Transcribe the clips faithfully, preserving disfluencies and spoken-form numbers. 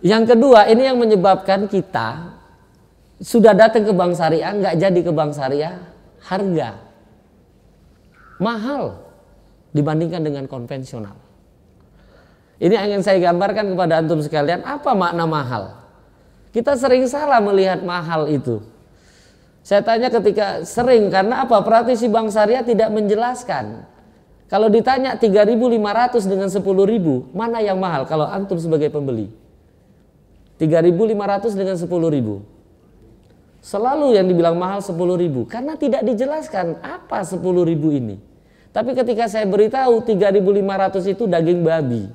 Yang kedua, ini yang menyebabkan kita sudah datang ke bank syariah nggak jadi ke bank syariah, harga mahal dibandingkan dengan konvensional. Ini yang ingin saya gambarkan kepada antum sekalian, apa makna mahal? Kita sering salah melihat mahal itu. Saya tanya ketika sering, karena apa? Praktisi bank syariah tidak menjelaskan. Kalau ditanya tiga ribu lima ratus dengan sepuluh ribu, mana yang mahal kalau antum sebagai pembeli? tiga ribu lima ratus dengan sepuluh ribu. Selalu yang dibilang mahal sepuluh ribu, karena tidak dijelaskan apa sepuluh ribu ini. Tapi ketika saya beritahu tiga ribu lima ratus itu daging babi,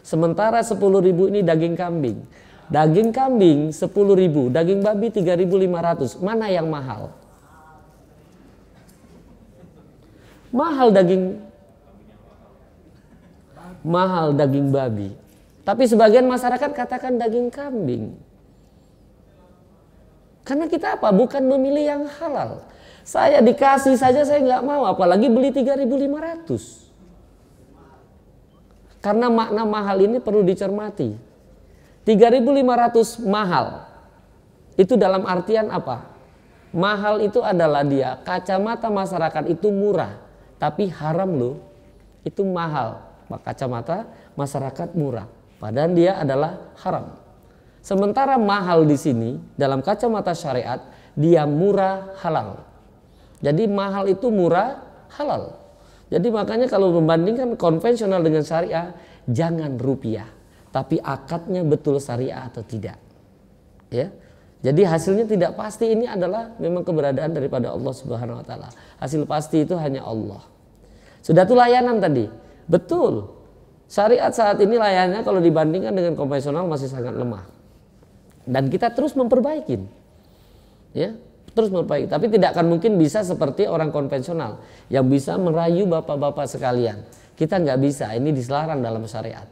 sementara sepuluh ribu ini daging kambing. Daging kambing sepuluh ribu, daging babi tiga ribu lima ratus. Mana yang mahal? Mahal daging mahal daging babi. Tapi sebagian masyarakat katakan daging kambing. Karena kita apa? Bukan memilih yang halal. Saya dikasih saja saya nggak mau, apalagi beli tiga ribu lima ratus. Karena makna mahal ini perlu dicermati. tiga ribu lima ratus mahal itu dalam artian apa? Mahal itu adalah dia kacamata masyarakat itu murah, tapi haram loh, itu mahal. Kacamata masyarakat murah, padahal dia adalah haram. Sementara mahal di sini dalam kacamata syariat dia murah halal. Jadi mahal itu murah halal. Jadi makanya kalau membandingkan konvensional dengan syariah jangan rupiah, tapi akadnya betul syariah atau tidak, ya. Jadi hasilnya tidak pasti, ini adalah memang keberadaan daripada Allah Subhanahu Wa Taala. Hasil pasti itu hanya Allah. Sudah tuh layanan tadi, betul. Syariat saat ini layanannya kalau dibandingkan dengan konvensional masih sangat lemah. Dan kita terus memperbaiki, ya, terus memperbaiki. Tapi tidak akan mungkin bisa seperti orang konvensional yang bisa merayu bapak-bapak sekalian. Kita nggak bisa, ini dilarang dalam syariat.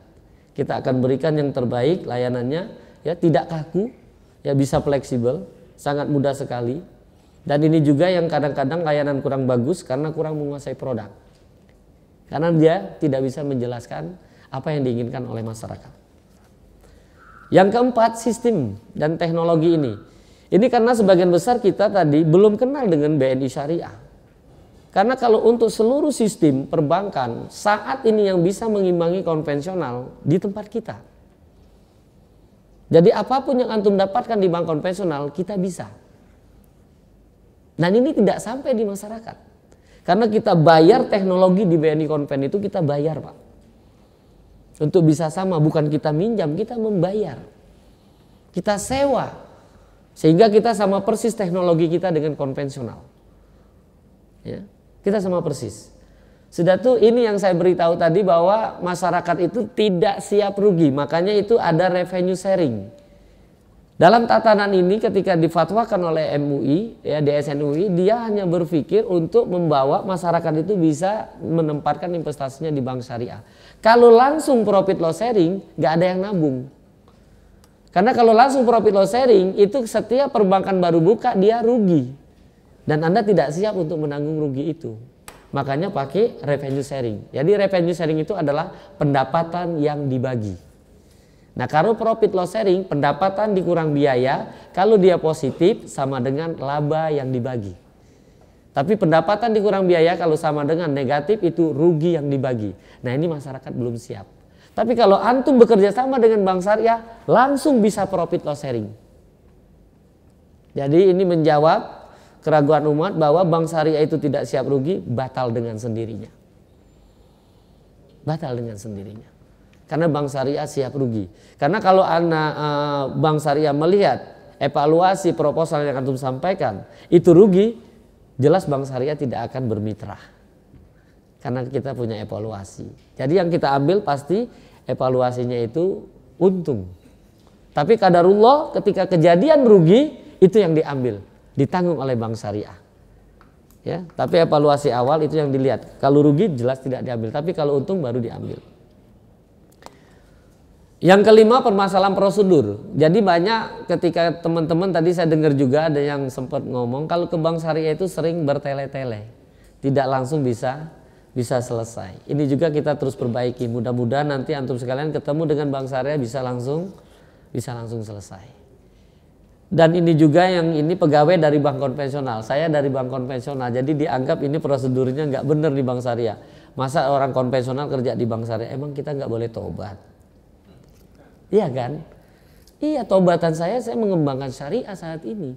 Kita akan berikan yang terbaik layanannya, ya, tidak kaku, ya, bisa fleksibel, sangat mudah sekali. Dan ini juga yang kadang-kadang layanan kurang bagus karena kurang menguasai produk, karena dia tidak bisa menjelaskan apa yang diinginkan oleh masyarakat. Yang keempat, sistem dan teknologi ini. Ini karena sebagian besar kita tadi belum kenal dengan B N I Syariah. Karena kalau untuk seluruh sistem perbankan saat ini yang bisa mengimbangi konvensional di tempat kita. Jadi apapun yang antum dapatkan di bank konvensional kita bisa. Dan ini tidak sampai di masyarakat. Karena kita bayar teknologi di B N I Konven itu kita bayar, Pak. Untuk bisa sama, bukan kita minjam, kita membayar. Kita sewa. Sehingga kita sama persis teknologi kita dengan konvensional. Ya. Kita sama persis. Sudah tuh ini yang saya beritahu tadi bahwa masyarakat itu tidak siap rugi. Makanya itu ada revenue sharing. Dalam tatanan ini ketika difatwakan oleh M U I, ya, D S N U I, dia hanya berpikir untuk membawa masyarakat itu bisa menempatkan investasinya di bank syariah. Kalau langsung profit loss sharing, nggak ada yang nabung. Karena kalau langsung profit loss sharing, itu setiap perbankan baru buka dia rugi. Dan Anda tidak siap untuk menanggung rugi itu. Makanya pakai revenue sharing. Jadi revenue sharing itu adalah pendapatan yang dibagi. Nah kalau profit loss sharing, pendapatan dikurang biaya. Kalau dia positif sama dengan laba yang dibagi. Tapi pendapatan dikurang biaya kalau sama dengan negatif itu rugi yang dibagi. Nah ini masyarakat belum siap. Tapi kalau antum bekerja sama dengan bank syariah, langsung bisa profit loss sharing. Jadi ini menjawab keraguan umat bahwa bank syariah itu tidak siap rugi, batal dengan sendirinya. Batal dengan sendirinya. Karena bank syariah siap rugi. Karena kalau anak e, bank syariah melihat evaluasi proposal yang antum sampaikan itu rugi, jelas bank syariah tidak akan bermitra. Karena kita punya evaluasi. Jadi yang kita ambil pasti evaluasinya itu untung. Tapi qadarullah ketika kejadian rugi itu yang diambil, ditanggung oleh bank syariah, ya. Tapi evaluasi awal itu yang dilihat. Kalau rugi jelas tidak diambil, tapi kalau untung baru diambil. Yang kelima, permasalahan prosedur. Jadi banyak ketika teman-teman tadi saya dengar juga ada yang sempat ngomong kalau ke bank syariah itu sering bertele-tele, tidak langsung bisa bisa selesai. Ini juga kita terus perbaiki. Mudah-mudahan nanti antum sekalian ketemu dengan bank syariah bisa langsung bisa langsung selesai. Dan ini juga yang ini pegawai dari bank konvensional, saya dari bank konvensional, jadi dianggap ini prosedurnya nggak benar di bank syariah. Masa orang konvensional kerja di bank syariah, emang kita nggak boleh tobat? Iya kan? Iya, tobatan saya, saya mengembangkan syariah saat ini.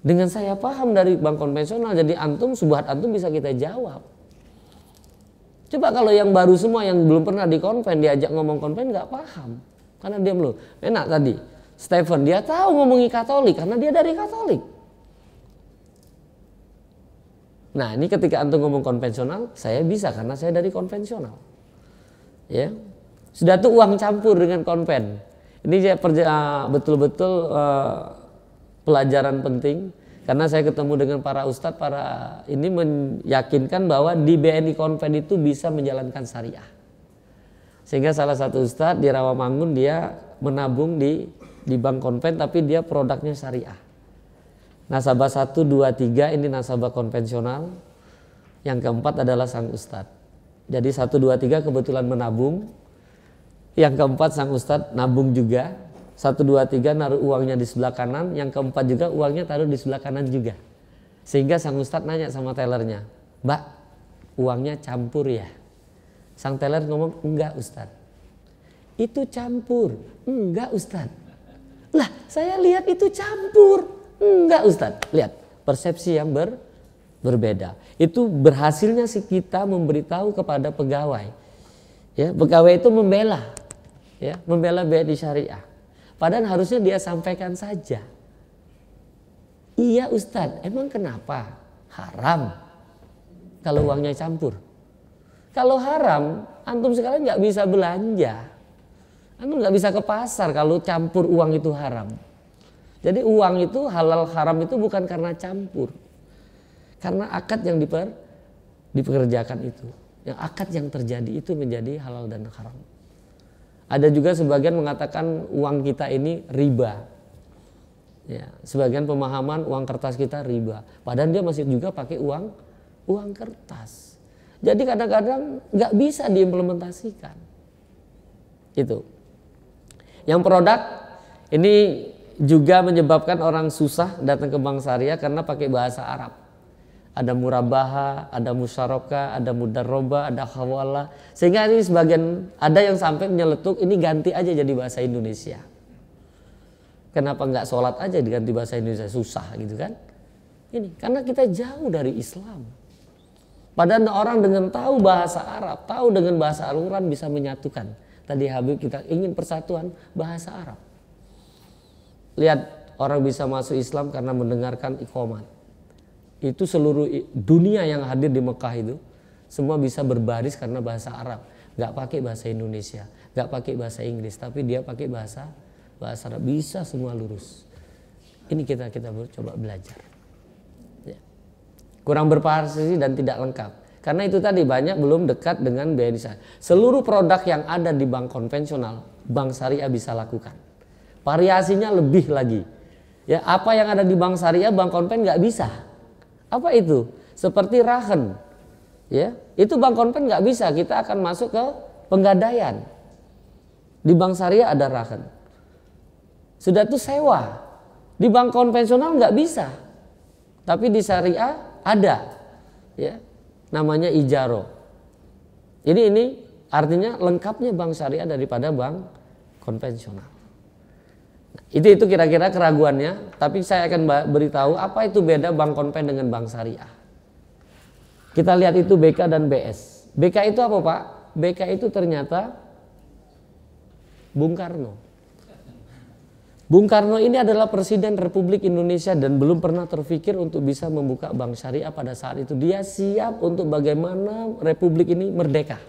Dengan saya paham dari bank konvensional, jadi antum, subhat antum bisa kita jawab. Coba kalau yang baru semua, yang belum pernah dikonven, diajak ngomong konven nggak paham. Karena dia belum, enak tadi. Stephen, dia tahu ngomongi Katolik karena dia dari Katolik. Nah, ini ketika antum ngomong konvensional, saya bisa karena saya dari konvensional. Ya, sudah tuh uang campur dengan konven. Ini saya betul-betul uh, pelajaran penting karena saya ketemu dengan para ustadz, para ini meyakinkan bahwa di B N I konven itu bisa menjalankan syariah. Sehingga salah satu ustadz di Rawamangun dia menabung di di bank konven tapi dia produknya syariah. Nasabah satu, dua, tiga ini nasabah konvensional. Yang keempat adalah sang ustadz. Jadi satu, dua, tiga kebetulan menabung. Yang keempat sang ustadz nabung juga. satu, dua, tiga naruh uangnya di sebelah kanan. Yang keempat juga uangnya taruh di sebelah kanan juga. Sehingga sang ustadz nanya sama tellernya, "Mbak, uangnya campur ya?" Sang teller ngomong, "Enggak ustadz." "Itu campur." "Enggak ustadz." "Lah, saya lihat itu campur." "Enggak Ustadz." Lihat, persepsi yang ber, berbeda. Itu berhasilnya sih kita memberitahu kepada pegawai. Ya, pegawai itu membela. Ya, membela B N I Syariah. Padahal harusnya dia sampaikan saja. "Iya Ustadz, emang kenapa?" "Haram kalau uangnya campur. Kalau haram, antum sekalian nggak bisa belanja. Anu nggak bisa ke pasar kalau campur uang itu haram." Jadi uang itu halal haram itu bukan karena campur, karena akad yang diper, dipekerjakan itu, yang akad yang terjadi itu menjadi halal dan haram. Ada juga sebagian mengatakan uang kita ini riba. Ya, sebagian pemahaman uang kertas kita riba. Padahal dia masih juga pakai uang uang kertas. Jadi kadang-kadang nggak bisa diimplementasikan. Itu. Yang produk ini juga menyebabkan orang susah datang ke bank syariah karena pakai bahasa Arab. Ada murabaha, ada musyarakah, ada mudaroba, ada hawalah. Sehingga ini sebagian ada yang sampai menyeletuk, ini ganti aja jadi bahasa Indonesia. Kenapa nggak sholat aja diganti bahasa Indonesia, susah gitu kan? Ini karena kita jauh dari Islam. Padahal orang dengan tahu bahasa Arab, tahu dengan bahasa aluran bisa menyatukan. Tadi Habib kita ingin persatuan bahasa Arab. Lihat, orang bisa masuk Islam karena mendengarkan iqomat. Itu seluruh dunia yang hadir di Mekah itu semua bisa berbaris karena bahasa Arab. Gak pakai bahasa Indonesia, gak pakai bahasa Inggris, tapi dia pakai bahasa bahasa Arab, bisa semua lurus. Ini kita kita coba belajar. Ya. Kurang berpartisipasi dan tidak lengkap. Karena itu tadi banyak belum dekat dengan B N I Syariah. Seluruh produk yang ada di bank konvensional, bank syariah bisa lakukan. Variasinya lebih lagi. Ya, apa yang ada di bank syariah, bank konven nggak bisa. Apa itu? Seperti rahen. Ya, itu bank konven nggak bisa. Kita akan masuk ke penggadaian. Di bank syariah ada rahen. Sudah itu sewa. Di bank konvensional nggak bisa. Tapi di syariah ada. Ya. Namanya ijaro. Ini ini artinya lengkapnya bank syariah daripada bank konvensional. Nah, itu itu kira-kira keraguannya. Tapi saya akan beritahu apa itu beda bank konven dengan bank syariah. Kita lihat itu B K dan B S. B K itu apa Pak? B K itu ternyata Bung Karno. Bung Karno ini adalah Presiden Republik Indonesia dan belum pernah terpikir untuk bisa membuka bank syariah pada saat itu. Dia siap untuk bagaimana Republik ini merdeka.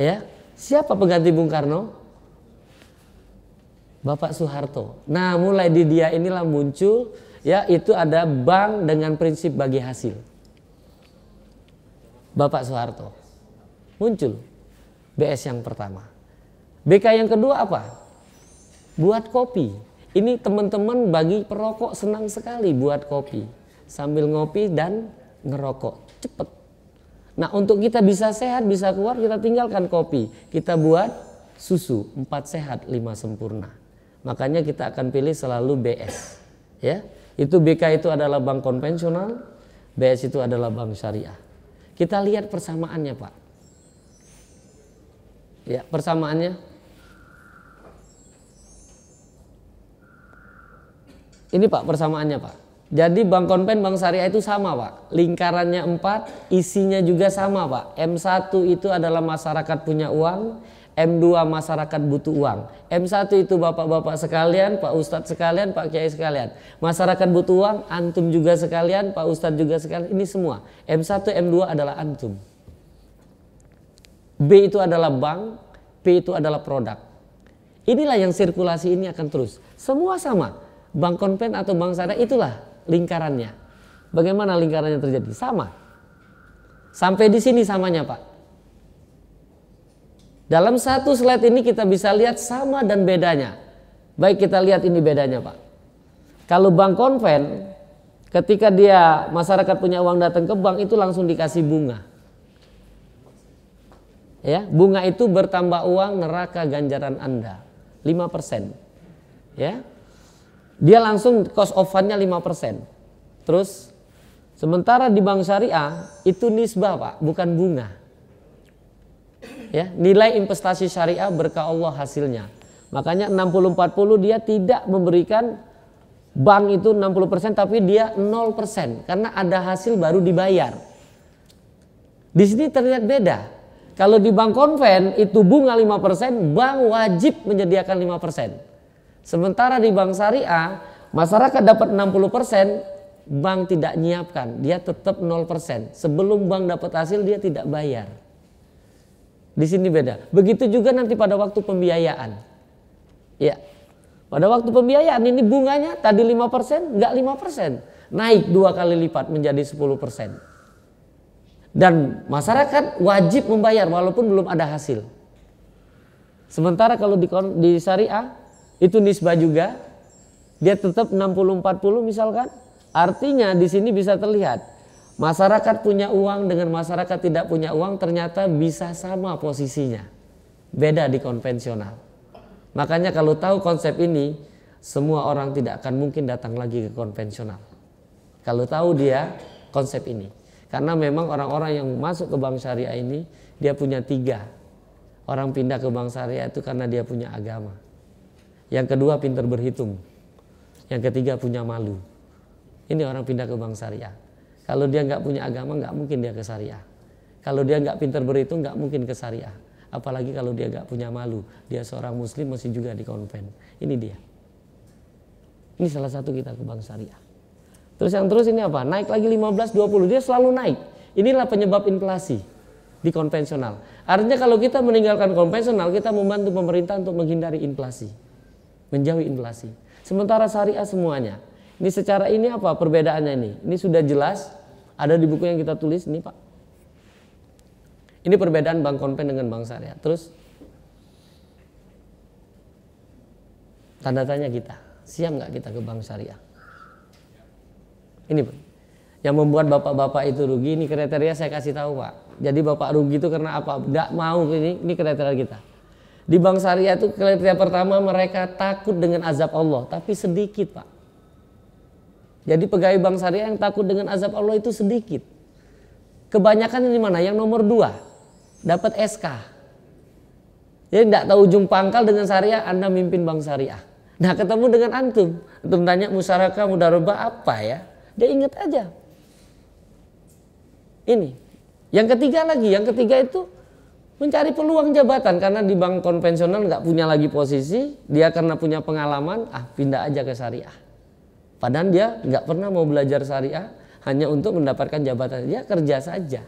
Ya, siapa pengganti Bung Karno? Bapak Soeharto. Nah, mulai di dia inilah muncul, ya itu ada bank dengan prinsip bagi hasil. Bapak Soeharto muncul B S yang pertama. B K yang kedua apa? Buat kopi. Ini teman-teman bagi perokok senang sekali buat kopi. Sambil ngopi dan ngerokok. Cepet. Nah, untuk kita bisa sehat, bisa keluar, kita tinggalkan kopi. Kita buat susu, empat sehat, lima sempurna. Makanya kita akan pilih selalu B S. Ya, itu B K itu adalah bank konvensional, B S itu adalah bank syariah. Kita lihat persamaannya, Pak. Ya, persamaannya. Ini Pak, persamaannya Pak. Jadi bank konven, bank syariah itu sama Pak. Lingkarannya empat, isinya juga sama Pak. M satu itu adalah masyarakat punya uang, M dua masyarakat butuh uang. M satu itu bapak-bapak sekalian, Pak Ustadz sekalian, Pak Kiai sekalian. Masyarakat butuh uang, antum juga sekalian, Pak Ustadz juga sekalian, ini semua. M satu, M dua adalah antum. B itu adalah bank, P itu adalah produk. Inilah yang sirkulasi ini akan terus. Semua sama. Bank konven atau bank syariah itulah lingkarannya. Bagaimana lingkarannya terjadi? Sama. Sampai di sini samanya Pak. Dalam satu slide ini kita bisa lihat sama dan bedanya. Baik, kita lihat ini bedanya Pak. Kalau bank konven, ketika dia masyarakat punya uang datang ke bank itu langsung dikasih bunga. Ya, bunga itu bertambah uang neraka ganjaran Anda lima persen. Ya. Dia langsung cost of fundnya lima persen. Terus sementara di bank syariah itu nisbah Pak, bukan bunga. Ya, nilai investasi syariah berkah Allah hasilnya. Makanya enam puluh empat puluh dia tidak memberikan bank itu enam puluh persen tapi dia nol persen karena ada hasil baru dibayar. Di sini terlihat beda. Kalau di bank konven itu bunga lima persen, bank wajib menyediakan lima persen. Sementara di bank syariah, masyarakat dapat enam puluh persen, bank tidak nyiapkan, dia tetap nol persen. Sebelum bank dapat hasil, dia tidak bayar. Di sini beda. Begitu juga nanti pada waktu pembiayaan. Ya, pada waktu pembiayaan ini bunganya tadi lima persen, enggak lima persen. Naik dua kali lipat menjadi sepuluh persen. Dan masyarakat wajib membayar walaupun belum ada hasil. Sementara kalau di, di syariah, itu nisbah juga, dia tetap enam puluh empat puluh misalkan. Artinya di sini bisa terlihat masyarakat punya uang dengan masyarakat tidak punya uang ternyata bisa sama posisinya. Beda di konvensional. Makanya kalau tahu konsep ini, semua orang tidak akan mungkin datang lagi ke konvensional. Kalau tahu dia konsep ini. Karena memang orang-orang yang masuk ke bank syariah ini, dia punya tiga. Orang pindah ke bank syariah itu karena dia punya agama. Yang kedua pintar berhitung. Yang ketiga punya malu. Ini orang pindah ke bank syariah. Kalau dia nggak punya agama nggak mungkin dia ke syariah. Kalau dia nggak pintar berhitung nggak mungkin ke syariah. Apalagi kalau dia nggak punya malu. Dia seorang muslim masih juga di konven. Ini dia. Ini salah satu kita ke bank syariah. Terus yang terus ini apa? Naik lagi lima belas dua puluh. Dia selalu naik. Inilah penyebab inflasi di konvensional. Artinya kalau kita meninggalkan konvensional kita membantu pemerintah untuk menghindari inflasi. Menjauhi inflasi. Sementara syariah semuanya. Ini secara ini apa perbedaannya ini? Ini sudah jelas. Ada di buku yang kita tulis ini Pak. Ini perbedaan bank konven dengan bank syariah. Terus tanda tanya kita, siap nggak kita ke bank syariah? Ini Pak. Yang membuat bapak-bapak itu rugi. Ini kriteria saya kasih tahu Pak. Jadi bapak rugi itu karena apa? Nggak mau ini. Ini kriteria kita. Di bank syariah itu kriteria pertama mereka takut dengan azab Allah, tapi sedikit Pak. Jadi pegawai bank syariah yang takut dengan azab Allah itu sedikit. Kebanyakan yang mana? Yang nomor dua, dapat S K. Jadi tidak tahu ujung pangkal dengan syariah, Anda mimpin bank syariah. Nah ketemu dengan antum, antum tanya musyarakah mudarabah apa ya? Dia ingat aja. Ini, yang ketiga lagi, yang ketiga itu mencari peluang jabatan karena di bank konvensional nggak punya lagi posisi, dia karena punya pengalaman, ah pindah aja ke syariah. Padahal dia nggak pernah mau belajar syariah, hanya untuk mendapatkan jabatan, dia kerja saja.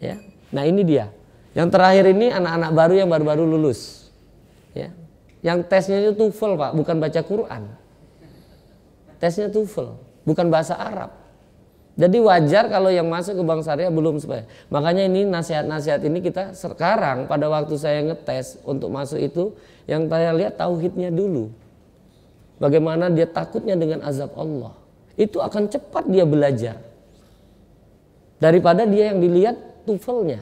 Ya, nah ini dia. Yang terakhir ini anak-anak baru yang baru-baru lulus, ya. Yang tesnya itu TOEFL Pak, bukan baca Quran. Tesnya TOEFL, bukan bahasa Arab. Jadi wajar kalau yang masuk ke bank syariah belum supaya. Makanya ini nasihat-nasihat ini kita sekarang pada waktu saya ngetes untuk masuk itu, yang saya lihat tauhidnya dulu. Bagaimana dia takutnya dengan azab Allah. Itu akan cepat dia belajar. Daripada dia yang dilihat tufelnya.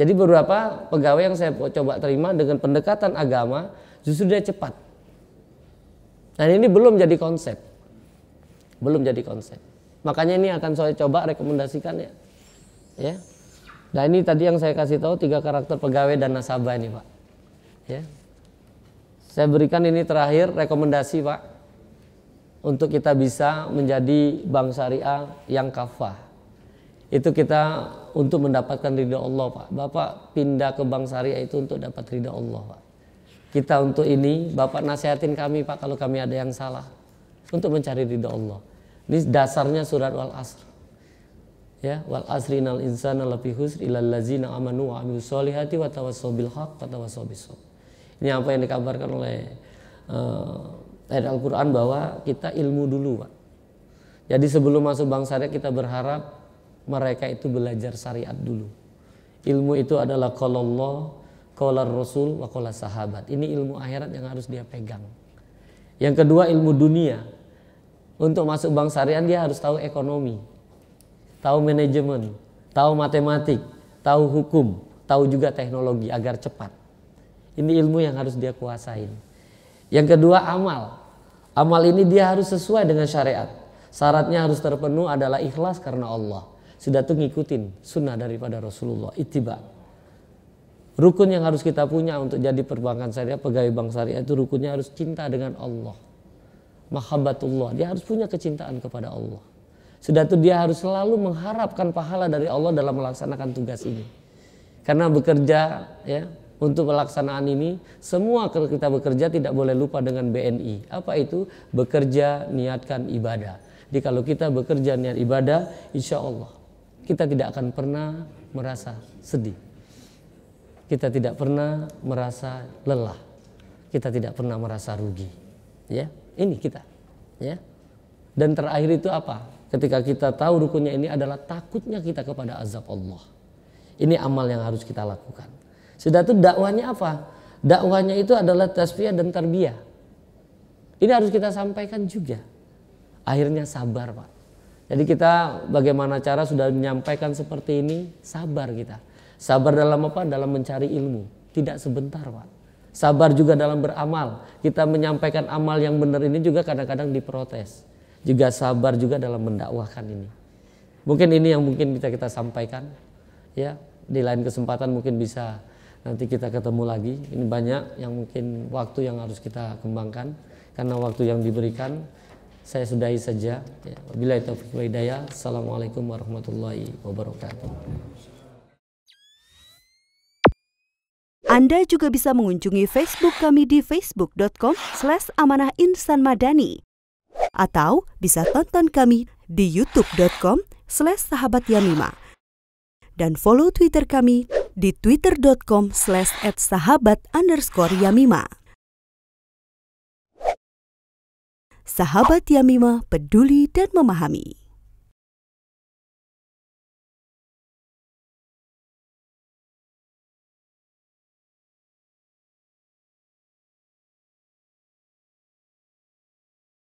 Jadi beberapa pegawai yang saya coba terima dengan pendekatan agama justru dia cepat. Nah ini belum jadi konsep, belum jadi konsep. Makanya ini akan saya coba rekomendasikan ya. Ya. Nah ini tadi yang saya kasih tahu tiga karakter pegawai dan nasabah ini Pak. Ya. Saya berikan ini terakhir rekomendasi Pak, untuk kita bisa menjadi bank syariah yang kafah. Itu kita untuk mendapatkan ridha Allah Pak. Bapak pindah ke bank syariah itu untuk dapat ridha Allah Pak. Kita untuk ini Bapak nasihatin kami Pak kalau kami ada yang salah, untuk mencari ridha Allah. Ini dasarnya surat Wal Asr. Ya, wal asri innal insana lafi khusr illal ladzina amanu wa amilus solihati wa tawassaw bil haqq wa tawassaw bis sabr. Ini apa yang dikabarkan oleh uh, ayat Al-Qur'an bahwa kita ilmu dulu, Pak. Jadi sebelum masuk bank syariah kita berharap mereka itu belajar syariat dulu. Ilmu itu adalah qaul Allah, qaul Rasul, wa qaul sahabat. Ini ilmu akhirat yang harus dia pegang. Yang kedua ilmu dunia. Untuk masuk bank syariah dia harus tahu ekonomi, tahu manajemen, tahu matematik, tahu hukum, tahu juga teknologi agar cepat. Ini ilmu yang harus dia kuasain. Yang kedua amal. Amal ini dia harus sesuai dengan syariat. Syaratnya harus terpenuh adalah ikhlas karena Allah. Sudah tuh ngikutin sunnah daripada Rasulullah, ittiba. Rukun yang harus kita punya untuk jadi perbankan syariah, pegawai bank syariah itu rukunnya harus cinta dengan Allah. Mahabbatullah, dia harus punya kecintaan kepada Allah. Sudah itu dia harus selalu mengharapkan pahala dari Allah dalam melaksanakan tugas ini. Karena bekerja ya, untuk pelaksanaan ini semua kalau kita bekerja tidak boleh lupa dengan B N I. Apa itu? Bekerja niatkan ibadah. Jadi kalau kita bekerja niat ibadah, insya Allah kita tidak akan pernah merasa sedih. Kita tidak pernah merasa lelah. Kita tidak pernah merasa rugi. Ya. Ini kita, ya. Dan terakhir itu apa? Ketika kita tahu rukunnya ini adalah takutnya kita kepada azab Allah. Ini amal yang harus kita lakukan. Sudah itu dakwahnya apa? Dakwahnya itu adalah tasfiyah dan tarbiyah. Ini harus kita sampaikan juga. Akhirnya sabar, Pak. Jadi kita bagaimana cara sudah menyampaikan seperti ini, sabar kita. Sabar dalam apa? Dalam mencari ilmu. Tidak sebentar, Pak. Sabar juga dalam beramal. Kita menyampaikan amal yang benar ini juga kadang-kadang diprotes. Juga sabar juga dalam mendakwahkan ini. Mungkin ini yang mungkin kita kita sampaikan. Ya, di lain kesempatan mungkin bisa nanti kita ketemu lagi. Ini banyak yang mungkin waktu yang harus kita kembangkan karena waktu yang diberikan saya sudahi saja. Wabillahi taufiq wal hidayah. Assalamualaikum warahmatullahi wabarakatuh. Anda juga bisa mengunjungi Facebook kami di facebook dot com slash amanah insan madani atau bisa tonton kami di youtube dot com slash sahabat yamima dan follow Twitter kami di twitter dot com slash at sahabat underscore yamima. Sahabat Yamima peduli dan memahami.